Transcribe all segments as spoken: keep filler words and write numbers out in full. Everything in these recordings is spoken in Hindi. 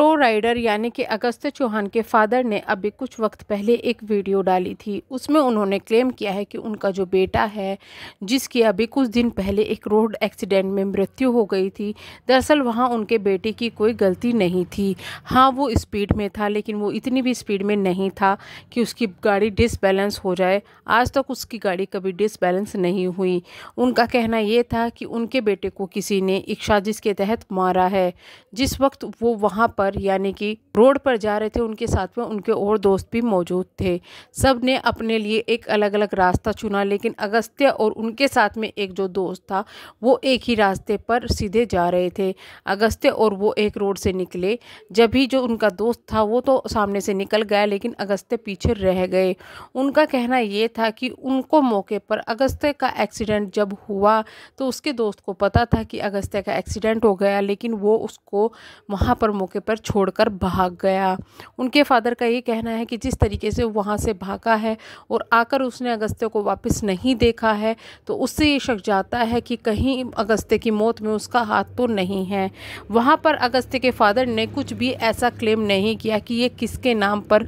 प्रो राइडर यानी कि अगस्त्य चौहान के फादर ने अभी कुछ वक्त पहले एक वीडियो डाली थी। उसमें उन्होंने क्लेम किया है कि उनका जो बेटा है, जिसकी अभी कुछ दिन पहले एक रोड एक्सीडेंट में मृत्यु हो गई थी, दरअसल वहाँ उनके बेटे की कोई गलती नहीं थी। हाँ, वो स्पीड में था, लेकिन वो इतनी भी स्पीड में नहीं था कि उसकी गाड़ी डिसबैलेंस हो जाए। आज तक उसकी गाड़ी कभी डिसबैलेंस नहीं हुई। उनका कहना ये था कि उनके बेटे को किसी ने एक साजिश के तहत मारा है। जिस वक्त वो वहाँ पर यानी कि रोड पर जा रहे थे, उनके साथ में उनके और दोस्त भी मौजूद थे। सब ने अपने लिए एक अलग अलग रास्ता चुना, लेकिन अगस्त्य और उनके साथ में एक जो दोस्त था वो एक ही रास्ते पर सीधे जा रहे थे। अगस्त्य और वो एक रोड से निकले, जब भी जो उनका दोस्त था वो तो सामने से निकल गया, लेकिन अगस्त्य पीछे रह गए। उनका कहना ये था कि उनको मौके पर अगस्त्य का एक्सीडेंट जब हुआ तो उसके दोस्त को पता था कि अगस्त्य का एक्सीडेंट हो गया, लेकिन वो उसको वहाँ पर मौके पर छोड़कर भाग गया। उनके फादर का ये कहना है कि जिस तरीके से वहाँ से भागा है और आकर उसने अगस्त्य को वापस नहीं देखा है, तो उससे ये शक जाता है कि कहीं अगस्त्य की मौत में उसका हाथ तो नहीं है। वहाँ पर अगस्त्य के फादर ने कुछ भी ऐसा क्लेम नहीं किया कि ये किसके नाम पर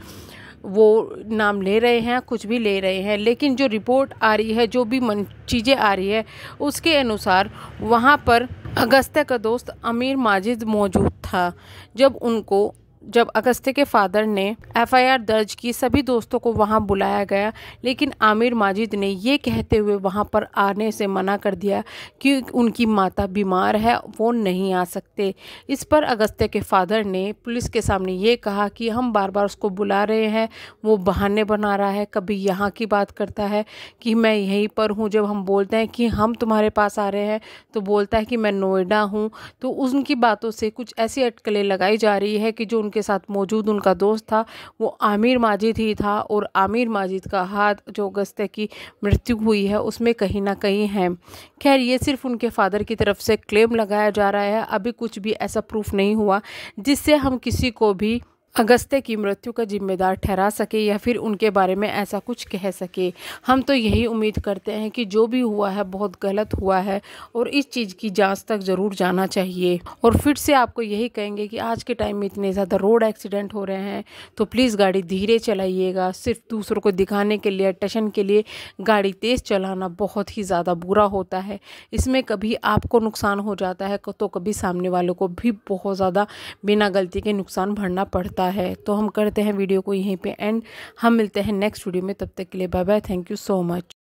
वो नाम ले रहे हैं, कुछ भी ले रहे हैं। लेकिन जो रिपोर्ट आ रही है, जो भी मन चीज़ें आ रही है, उसके अनुसार वहाँ पर अगस्त्य का दोस्त आमिर माजिद मौजूद था। जब उनको जब अगस्त्य के फादर ने एफ आई आर दर्ज की, सभी दोस्तों को वहां बुलाया गया, लेकिन आमिर माजिद ने ये कहते हुए वहां पर आने से मना कर दिया कि उनकी माता बीमार है, वो नहीं आ सकते। इस पर अगस्त्य के फादर ने पुलिस के सामने ये कहा कि हम बार बार उसको बुला रहे हैं, वो बहाने बना रहा है, कभी यहाँ की बात करता है कि मैं यहीं पर हूँ। जब हम बोलते हैं कि हम तुम्हारे पास आ रहे हैं तो बोलता है कि मैं नोएडा हूँ। तो उनकी बातों से कुछ ऐसी अटकलें लगाई जा रही है कि जो के साथ मौजूद उनका दोस्त था वो आमिर माजिद ही था, और आमिर माजिद का हाथ जो अगस्त्य की मृत्यु हुई है उसमें कहीं ना कहीं है। खैर, ये सिर्फ उनके फादर की तरफ से क्लेम लगाया जा रहा है। अभी कुछ भी ऐसा प्रूफ नहीं हुआ जिससे हम किसी को भी अगस्त्य की मृत्यु का जिम्मेदार ठहरा सके या फिर उनके बारे में ऐसा कुछ कह सके। हम तो यही उम्मीद करते हैं कि जो भी हुआ है बहुत गलत हुआ है और इस चीज़ की जांच तक ज़रूर जाना चाहिए। और फिर से आपको यही कहेंगे कि आज के टाइम में इतने ज़्यादा रोड एक्सीडेंट हो रहे हैं, तो प्लीज़ गाड़ी धीरे चलाइएगा। सिर्फ दूसरों को दिखाने के लिए, टेंशन के लिए गाड़ी तेज़ चलाना बहुत ही ज़्यादा बुरा होता है। इसमें कभी आपको नुकसान हो जाता है तो कभी सामने वालों को भी बहुत ज़्यादा बिना गलती के नुकसान भरना पड़ता है। तो हम करते हैं वीडियो को यहीं पे एंड। हम मिलते हैं नेक्स्ट वीडियो में, तब तक के लिए bye bye. Thank you so much.